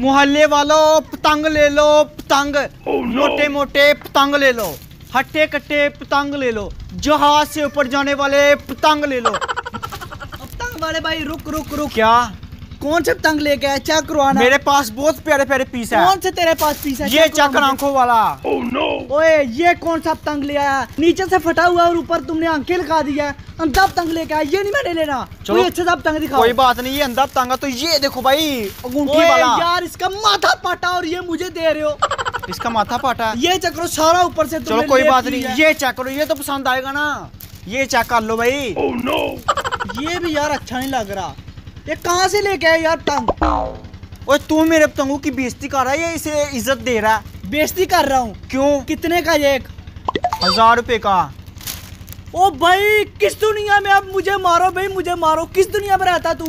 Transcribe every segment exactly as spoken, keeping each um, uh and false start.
मोहल्ले वालों पतंग ले लो, पतंग oh, no. मोटे मोटे पतंग ले लो, हट्टे कट्टे पतंग ले लो, जहाज से ऊपर जाने वाले पतंग ले लो। पतंग वाले भाई रुक रुक रुक, क्या कौन से पतंग लेके आया? चेक करवाना, मेरे पास बहुत प्यारे प्यारे पीस है। कौन से तेरे पास पीस है? ये चेक कर आंखों वाला। oh, no. ओए ये कौन सा पतंग ले आया? नीचे से फटा हुआ और ऊपर तुमने आंखें लगा दी है। अंधा पतंग लेके आया, ये नहीं मैंने लेना। चलो अच्छे सा पतंग दिखाओ। कोई बात नहीं, ये अंधा पतंग है तो ये देखो भाई अंगूठी वाला। यार इसका माथा पाटा और ये मुझे दे रहे हो। इसका माथा पाटा ये चेक करो सारा ऊपर से। चलो कोई बात नहीं, ये चेक करो, ये तो पसंद आएगा ना, ये चेक कर लो भाई। oh, no. ये भी यार अच्छा नहीं लग रहा, ये कहाँ से लेके आया यार पतंग? और तू मेरे पतंगों की बेइज्जती कर रहा है, ये इसे इज्जत दे रहा है? बेइज्जती कर रहा हूँ क्यों? कितने का ये? एक हजार रुपए का। ओ भाई किस दुनिया में, अब मुझे मारो भाई, मुझे मारो, किस दुनिया में रहता तू?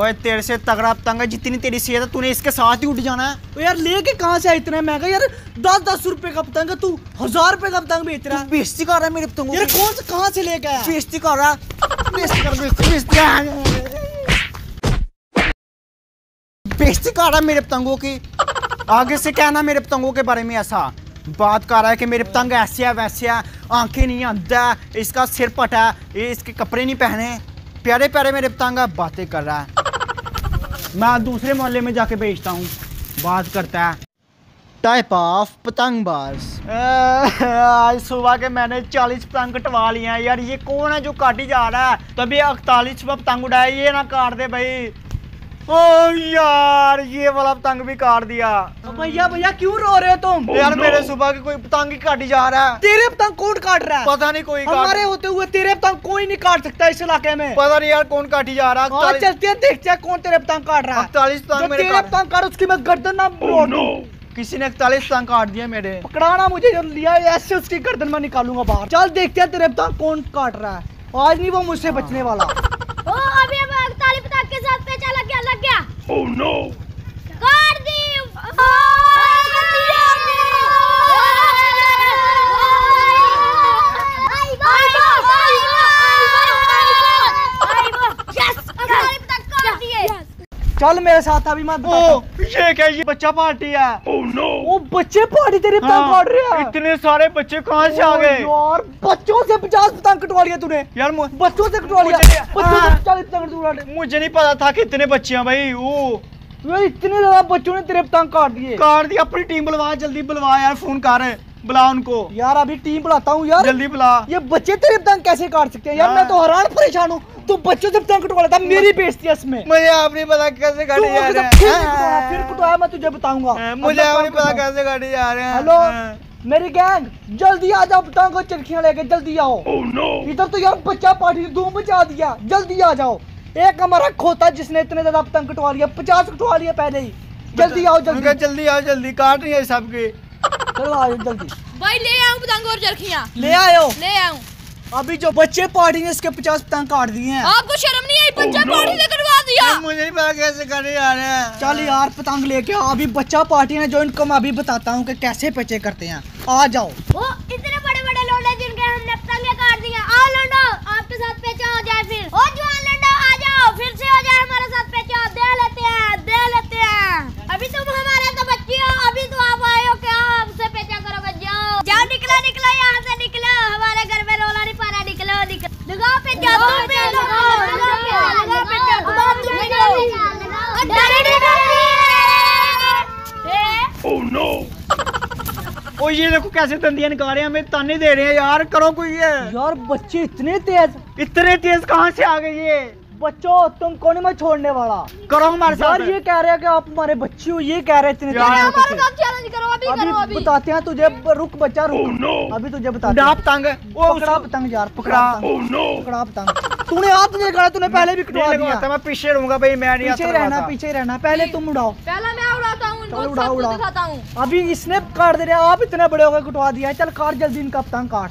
ओए तेरे से तगड़ा पतंग है, जितनी तेरी सेहत है तूने इसके साथ ही उठ जाना है। ओ यार लेके कहाँ से आया इतना महंगा? यार दस दस रुपए का पतंग है, तू हजार रुपए का पतंग बेच रहा है। बेइज्जती कर रहा है मेरे पतंगों की। कौन से कहाँ से लेके आया? बेइज्जती कर रहा बेइज्जती कर रहा है मेरे पतंगों की। आगे से कहना मेरे पतंगों के बारे में ऐसा बात कर रहा है कि मेरे पतंग ऐसे है वैसे है, आंखें नहीं, अंधा, इसका सिर पटा है, इसके कपड़े नहीं पहने, प्यारे प्यारे मेरे पतंग बातें कर रहा है। मैं दूसरे मोहल्ले में जाके बेचता हूँ, बात करता है। टाइप ऑफ पतंगबाज। आज सुबह के मैंने चालीस पतंग कटवा लिए हैं यार। ये कौन है जो काटी जा रहा है? तभी इकतालीस पतंग उड़ाया, ये ना काट दे भाई। ओ यार ये वाला पतंग भी काट दिया। तो भैया भैया क्यों रो रहे हो तुम? oh, यार no. मेरे सुबह की कोई पतंग ही काटी जा रहा है। तेरे पतंग कौन काट रहा है? पता नहीं, कोई हमारे होते हुए तेरे पतंग कोई नहीं काट सकता इस इलाके में। पता नहीं यार कौन काटी जा रहा है। हाँ, चलते हैं देखते हैं कौन तेरे पतंग काट रहा है। इकतालीस पतंग काट, उसकी मैं गर्दन ना oh, no. किसी ने इकतालीस पतंग काट दिया मेरे। पकड़ाना मुझे, जो लिया ऐसे उसकी गर्दन में निकालूंगा बाहर। चल देखते हैं तेरे पतंग कौन काट रहा है। आज नहीं वो मुझसे बचने वाला। Oh no! काट दी। चल मेरे साथ अभी मत। ये क्या, ये बच्चा पार्टी है? oh, no. वो बच्चे पार्टी तेरे पतंग काट रहे हैं? इतने सारे बच्चे कहाँ से आ गए? यार बच्चों से पचास पतंग कटवा लिया तूने। यार बच्चों से कटवा लिया, चालीस पतंग। मुझे नहीं पता था कि इतने बच्चे हैं भाई। वो यार इतने ज्यादा बच्चों ने तेरे पतंग काट दिए। काट दिया, अपनी टीम बुलवा, जल्दी बुलवा यार, फोन कर, बुला उनको यार। अभी टीम बुलाता हूँ यार, जल्दी बुला। ये बच्चे तेरे पतंग कैसे काट सकते हैं यार? मैं तो हैरान परेशान हूँ, तू बच्चों से पतंग कटवा लेता है, मेरी बेइज्जती है इसमें। मुझे आपने पता कैसे काटी जा रहे हैं? फिर कटवाया मैं तुझे बताऊंगा। मुझे आपने पता कैसे काटी जा रहे हैं? हेलो मेरी गैंग जल्दी आ जाओ, पतंग और चरखियां लेके जल्दी आओ। oh, no. इधर तो यार बच्चा पार्टी धूम मचा दिया, जल्दी आ जाओ। एक हमारा खोता जिसने इतने ज्यादा पतंग कटवा लिया, पचास कटवा लिया पहले ही। जल्दी आओ, जल्दी जल्दी आओ, जल्दी काट रही है सबके। चलो आओ जल्दी भाई, ले आओ पतंग और चरखियां ले आओ, ले आओ। अभी जो बच्चे पार्टी ने इसके पचास पतंग काट दिए हैं। आपको शर्म नहीं आई? बच्चा oh, no. पार्टी ने करवा दिया। मुझे नहीं पता कैसे कर यार। चल यार पतंग लेके आओ, अभी बच्चा पार्टी ने जो, इनको मैं अभी बताता हूँ कि कैसे पचे करते हैं। आ जाओ। वो इतने बड़े बड़े लोड है जिनके हमने पतंग काट दिए। आओ लौंडो, आपके साथ पेचा हो जाए। फिर ओ जवान लौंडो आ जाओ, फिर से हो जाए हमारे साथ पेचा। दे लेते हैं, दे लेते हैं। अभी तुम हमारे तो बच्चे हो, अभी तो आप आए हो, क्या आपसे पेचा करोगे? जाओ जाओ, निकला निकला यहाँ से, निकला हमारे घर में रोला नहीं पारा। निकलो निकलो, लगाओ पे जाओ, लगाओ पे जाओ। ओ नो, ओ ये देखो कैसे दंदियां निकाल रहे हैं, हमें ताने दे रहे हैं यार, करो कोई। ये यार बच्चे इतने तेज, इतने तेज कहाँ से आ गए ये? बच्चों तुम कौन मैं छोड़ने वाला, करो हमारे साथ। यार ये कह रहे हैं कि आप हमारे बच्चे हो, ये कह रहे इतने हमारे साथ चैलेंज करो। अभी अभी करो, बताते हैं तुझे, रुक बच्चा रुक। oh, no. अभी तुझे बताते हैं। पतंग पकड़ा, पतंग यार पकड़ा, पकड़ा पतंग। तूने हाथ नहीं करा, तूने पहले भी कटवा दिया। मैं पीछे रहूंगा भाई, मैं नहीं, पीछे रहना, पीछे रहना। पहले तुम उड़ाओ, पहला मैं उड़ाता हूँ, उड़ा उड़ाता हूँ। अभी इसने काट दे रहे, आप इतने बड़े होकर कटवा दिया। चल काट जल्दी इनका पतंग, काट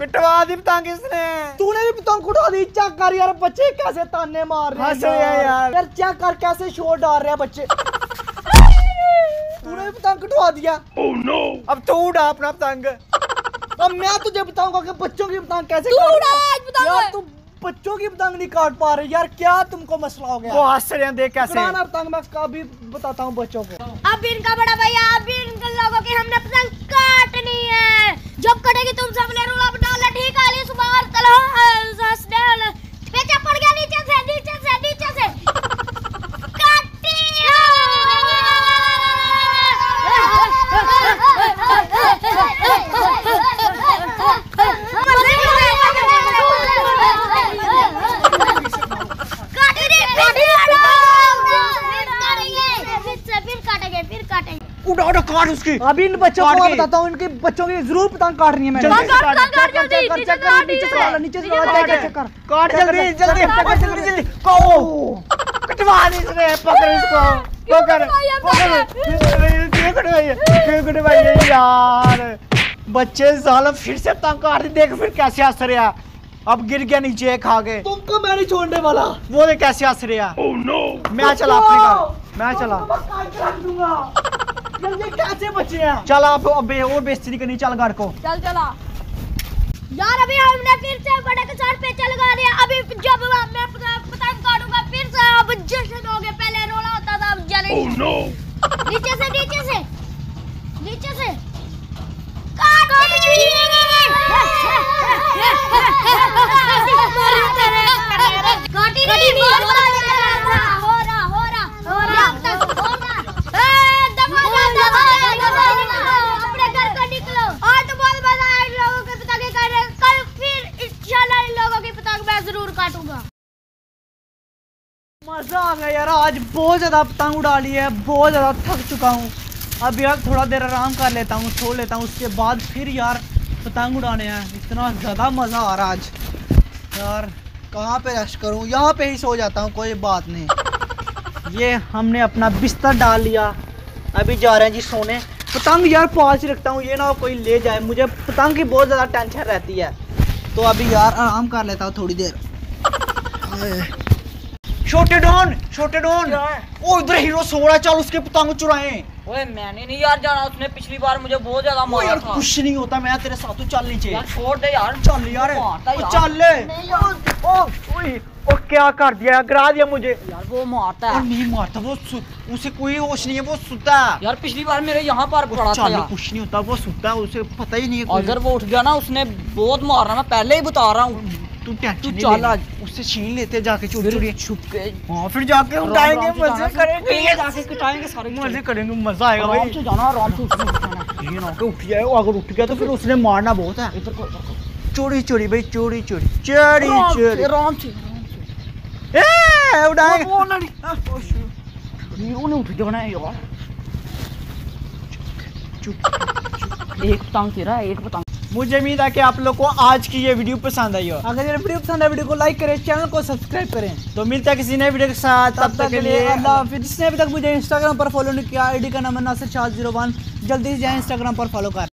कटवा दी पतंग इसने। तूने भी पतंग कटवा दी। चेक कर यार बच्चे कैसे ताने मार रहे हैं यार। यार चेक कर कैसे शोर डाल रहे हैं बच्चे। तूने भी पतंग कटवा दिया। oh, no. अब तू उड़ा अपना पतंग। अब मैं तुझे बताऊंगा कि बच्चों की पतंग कैसे। तू उड़ा आज पतंग। बच्चों की पतंग नहीं काट पा रहे यार, क्या तुमको मसला हो गया? वो आश्चर्य देख कैसे पुराना पतंग मैं का भी बताता हूँ बच्चों को। अब इनका बड़ा भैया, अब इनके लोगों की हमने पतंग काटनी है। जब कटेगी तुम सबने रूला बना ले, ठीक है अली सुबह और तलहा हंसने बेचा पड़ गया नीचे से नीचे से नीचे से काटी काट उसकी। अभी इन बच्चों को बताता हूँ, इनके बच्चों की जरूर पतंग काटनी है। बच्चे सालम फिर से पतंग काट दी, देख फिर कैसे हंस रहा। अब गिर गया नीचे खा के, तुमको मैं नहीं छोड़ने वाला। वो देख कैसे हंस रहा। मैं चला अपने घर, मैं चला। ये कैसे बचे हैं? चल आप अबे और बेइज्जती करनी, चल घर को चल। चला यार, अभी हमने फिर से बड़े के साथ पेचा लगा लिया। अभी जब मैं पतंग काटूंगा फिर से अब जश्न होगे। पहले रोला होता था, अब जलेंगे। ओह नो, नीचे से नीचे से नीचे से काट काटी नहीं हो रहा हो रहा हो रहा अपने घर को निकलो। और तो बहुत मजा आया इन लोगों की पतंग काट रहे। कल फिर इंशाल्लाह इन लोगों की पतंग मैं जरूर काटूंगा। मजा आ गया यार, आज बहुत ज्यादा पतंग उड़ा ली है, बहुत ज्यादा थक चुका हूँ। अब यार थोड़ा देर आराम कर लेता हूँ, सो लेता हूँ, उसके बाद फिर यार पतंग उड़ाने हैं। इतना ज्यादा मजा आ रहा आज यार, कहाँ पे रेस्ट करूँ, यहाँ पे ही सो जाता हूँ, कोई बात नहीं। ये हमने अपना बिस्तर डाल लिया, अभी जा रहे हैं जी सोने। पतंग यार पास ही रखता हूँ, ये ना कोई ले जाए। मुझे पतंग की बहुत ज़्यादा टेंशन रहती है, तो अभी यार आराम कर लेता हूँ थोड़ी देर। छोटे डॉन, छोटे डॉन, ओ इधर हीरो सो रहा है, चल उसके पतंग चुराएं। ओए मैंने नहीं यार जाना, उसने पिछली बार मुझे बहुत ज्यादा मारा यार, था। कुछ नहीं होता, मैं तेरे साथ हूं, चल नीचे यार, छोड़ दे यार, चल यार, ओ चल ले। ओ ओए ओ क्या कर दिया, गिरा दिया मुझे यार। वो मारता है और नहीं मारता, वो उसे कोई होश नहीं है, वो सुता है यार। पिछली बार मेरे यहाँ पर पड़ा था यार, कुछ नहीं होता, वो सुता है, उसे पता ही नहीं है। अगर वो उठ गया ना, उसने बहुत मारना, मैं पहले ही बता रहा हूँ। तू टेंशन नहीं ले, उससे छीन लेते जाके चोरी चोरी छुप के। हाँ फिर जाके उठाएंगे, मजे करेंगे, जाके उठाएंगे, सारे मजे करेंगे, मजा आएगा भाई। आराम से जाना, आराम से उठना, उठ जाए। अगर उठ गया तो फिर उसने मारना बहुत है। इधर को चोरी चोरी भाई, चोरी चोरी चोरी चोरी, आराम से ए उड़ाएंगे। वो नहीं नहीं उठ जाना यार, चुप। एक पतंग तेरा, एक पतंग। मुझे उम्मीद है कि आप लोग को आज की ये वीडियो पसंद आई हो। अगर ये वीडियो पसंद है, वीडियो को लाइक करें, चैनल को सब्सक्राइब करें। तो मिलता है किसी नए वीडियो के साथ, तब तक के लिए अल्लाह हाफिज़। जिसने अभी तक मुझे इंस्टाग्राम पर फॉलो नहीं किया, आईडी का नाम है नासिर शाह जीरो वन, जल्दी से जाए इंस्टाग्राम पर फॉलो कर।